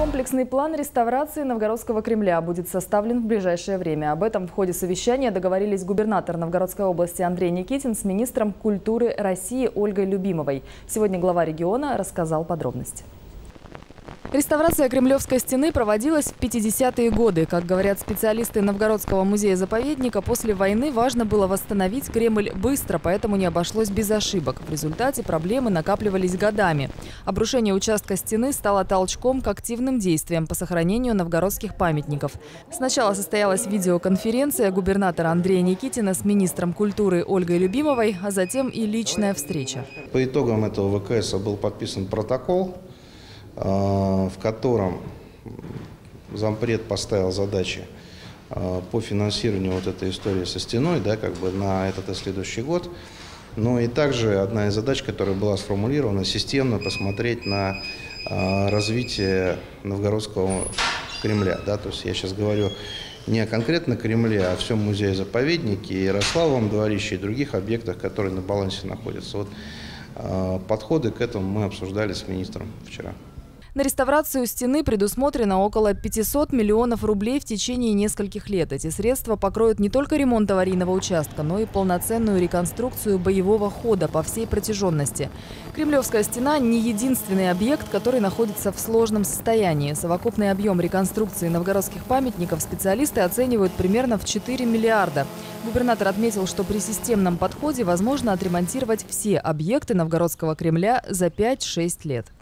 Комплексный план реставрации Новгородского Кремля будет составлен в ближайшее время. Об этом в ходе совещания договорились губернатор Новгородской области Андрей Никитин с министром культуры России Ольгой Любимовой. Сегодня глава региона рассказал подробности. Реставрация Кремлевской стены проводилась в 50-е годы. Как говорят специалисты Новгородского музея-заповедника, после войны важно было восстановить Кремль быстро, поэтому не обошлось без ошибок. В результате проблемы накапливались годами. Обрушение участка стены стало толчком к активным действиям по сохранению новгородских памятников. Сначала состоялась видеоконференция губернатора Андрея Никитина с министром культуры Ольгой Любимовой, а затем и личная встреча. По итогам этого ВКС был подписан протокол, в котором зампред поставил задачи по финансированию вот этой истории со стеной, да, как бы на этот и следующий год. Но и также одна из задач, которая была сформулирована, системно посмотреть на развитие Новгородского Кремля. Да, то есть я сейчас говорю не о конкретно Кремле, а о всем музее-заповеднике, Ярославовом дворище и других объектах, которые на балансе находятся. Вот подходы к этому мы обсуждали с министром вчера. На реставрацию стены предусмотрено около 500 миллионов рублей в течение нескольких лет. Эти средства покроют не только ремонт аварийного участка, но и полноценную реконструкцию боевого хода по всей протяженности. Кремлевская стена – не единственный объект, который находится в сложном состоянии. Совокупный объем реконструкции новгородских памятников специалисты оценивают примерно в 4 миллиарда. Губернатор отметил, что при системном подходе возможно отремонтировать все объекты Новгородского Кремля за 5-6 лет.